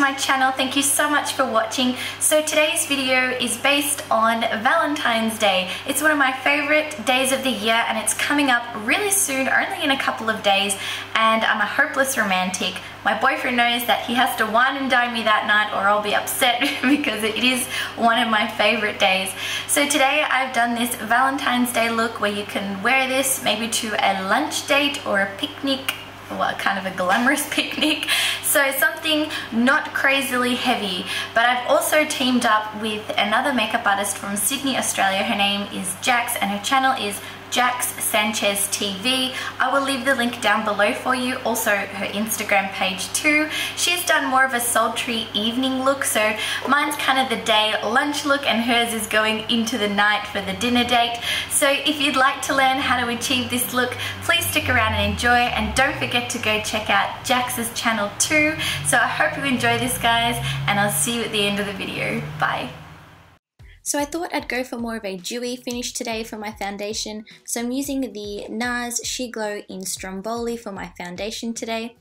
my channel. Thank you so much for watching. So today's video is based on Valentine's Day. It's one of my favorite days of the year and it's coming up really soon, only in a couple of days, and I'm a hopeless romantic. My boyfriend knows that he has to wine and dine me that night or I'll be upset because it is one of my favorite days. So today I've done this Valentine's Day look where you can wear this maybe to a lunch date or a picnic, well, kind of a glamorous picnic, so something not crazily heavy. But I've also teamed up with another makeup artist from Sydney, Australia. Her name is Jax and her channel is Jax Sanchez TV. I will leave the link down below for you, also her Instagram page too. She's done more of a sultry evening look, so mine's kind of the day lunch look and hers is going into the night for the dinner date. So if you'd like to learn how to achieve this look, please stick around and enjoy, and don't forget to go check out Jax's channel too. So I hope you enjoy this, guys, and I'll see you at the end of the video. Bye. So I thought I'd go for more of a dewy finish today for my foundation, so I'm using the NARS She Glow in Stromboli for my foundation today.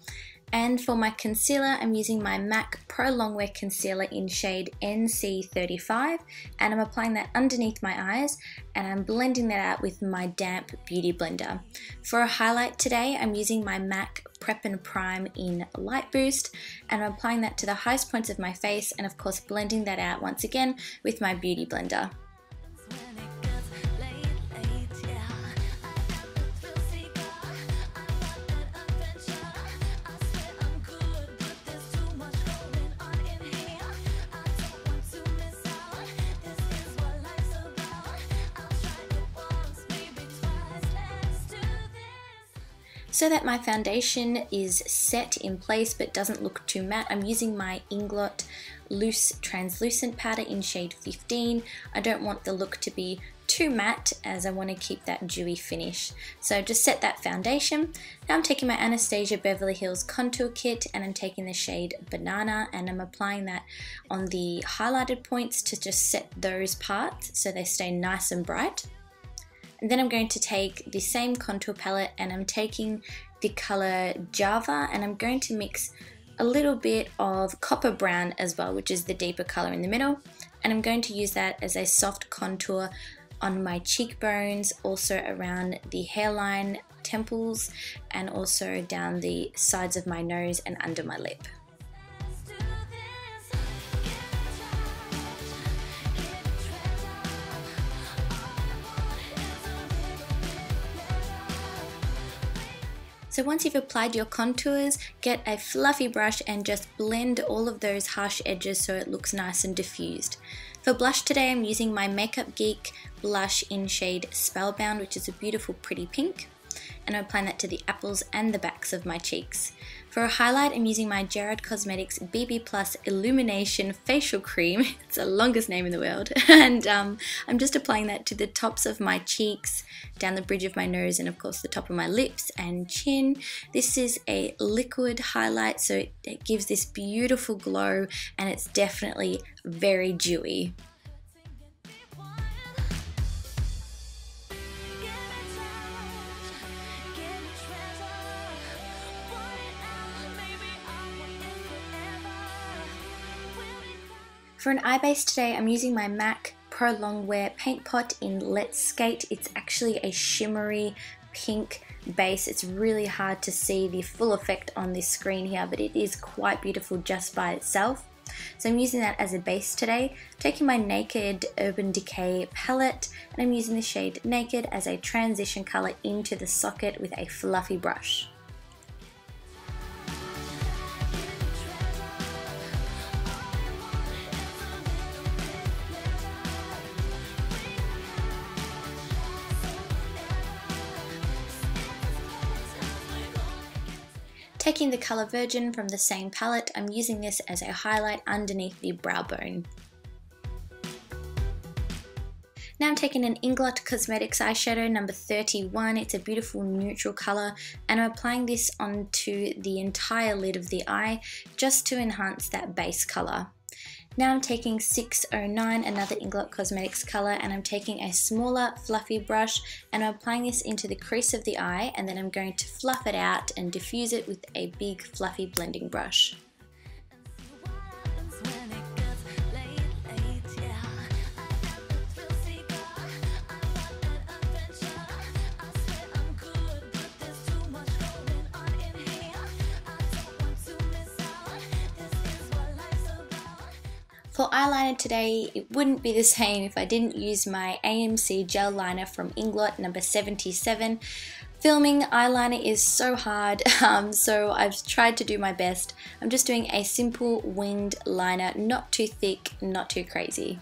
And for my concealer, I'm using my MAC Pro Longwear Concealer in shade NC35, and I'm applying that underneath my eyes, and I'm blending that out with my damp beauty blender. For a highlight today, I'm using my MAC Prep and Prime in Light Boost, and I'm applying that to the highest points of my face, and of course blending that out once again with my beauty blender. So that my foundation is set in place but doesn't look too matte, I'm using my Inglot Loose Translucent Powder in shade 15. I don't want the look to be too matte as I want to keep that dewy finish. So just set that foundation. Now I'm taking my Anastasia Beverly Hills Contour Kit and I'm taking the shade Banana and I'm applying that on the highlighted points to just set those parts so they stay nice and bright. And then I'm going to take the same contour palette and I'm taking the color Java and I'm going to mix a little bit of copper brown as well, which is the deeper color in the middle. And I'm going to use that as a soft contour on my cheekbones, also around the hairline, temples, and also down the sides of my nose and under my lip. So once you've applied your contours, get a fluffy brush and just blend all of those harsh edges so it looks nice and diffused. For blush today, I'm using my Makeup Geek blush in shade Spellbound, which is a beautiful pretty pink, and I'm applying that to the apples and the backs of my cheeks. For a highlight, I'm using my Gerard Cosmetics BB Plus Illumination Facial Cream. It's the longest name in the world. And I'm just applying that to the tops of my cheeks, down the bridge of my nose, and of course the top of my lips and chin. This is a liquid highlight, so it gives this beautiful glow and it's definitely very dewy. For an eye base today, I'm using my MAC Pro Longwear Paint Pot in Let's Skate. It's actually a shimmery pink base. It's really hard to see the full effect on this screen here, but it is quite beautiful just by itself. So I'm using that as a base today. I'm taking my Naked Urban Decay palette and I'm using the shade Naked as a transition color into the socket with a fluffy brush. Taking the color Virgin from the same palette, I'm using this as a highlight underneath the brow bone. Now I'm taking an Inglot Cosmetics eyeshadow number 31, it's a beautiful neutral colour, and I'm applying this onto the entire lid of the eye just to enhance that base colour. Now I'm taking 609, another Inglot Cosmetics colour, and I'm taking a smaller fluffy brush and I'm applying this into the crease of the eye, and then I'm going to fluff it out and diffuse it with a big fluffy blending brush. For eyeliner today, it wouldn't be the same if I didn't use my AMC gel liner from Inglot number 77. Filming eyeliner is so hard, so I've tried to do my best. I'm just doing a simple winged liner, not too thick, not too crazy.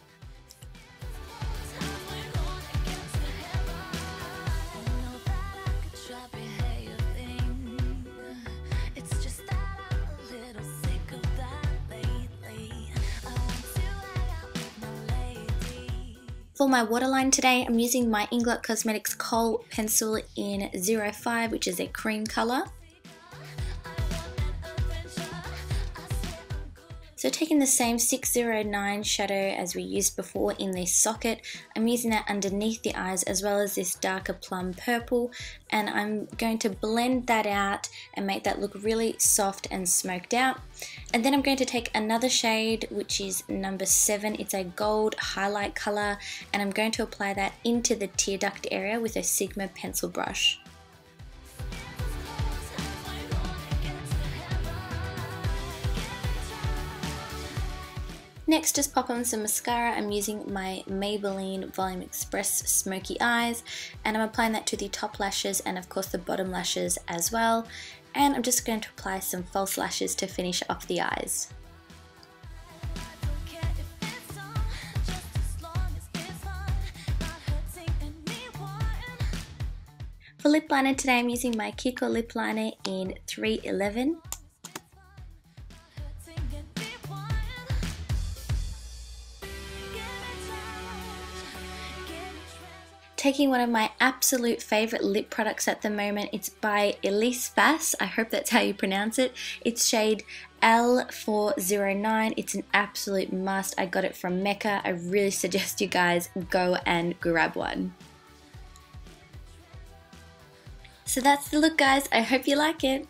For my waterline today, I'm using my Inglot Cosmetics Kohl Pencil in 05, which is a cream colour. So taking the same 609 shadow as we used before in this socket, I'm using that underneath the eyes as well as this darker plum purple, and I'm going to blend that out and make that look really soft and smoked out. And then I'm going to take another shade, which is number 7. It's a gold highlight color, and I'm going to apply that into the tear duct area with a Sigma pencil brush. Next, just pop on some mascara. I'm using my Maybelline Volum Express Smoky Eyes, and I'm applying that to the top lashes and of course the bottom lashes as well. And I'm just going to apply some false lashes to finish off the eyes. For lip liner today, I'm using my Kiko lip liner in 311. Taking one of my absolute favourite lip products at the moment. It's by Ellis Faas, I hope that's how you pronounce it. It's shade L409. It's an absolute must. I got it from Mecca. I really suggest you guys go and grab one. So that's the look, guys. I hope you like it.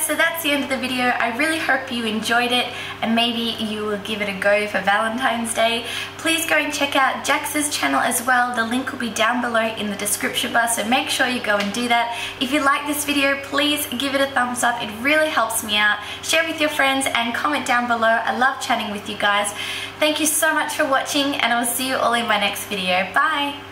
So that's the end of the video. I really hope you enjoyed it, and maybe you will give it a go for Valentine's Day. Please go and check out Jax's channel as well. The link will be down below in the description bar, so make sure you go and do that. If you like this video, please give it a thumbs up. It really helps me out. Share with your friends and comment down below. I love chatting with you guys. Thank you so much for watching, and I'll see you all in my next video. Bye!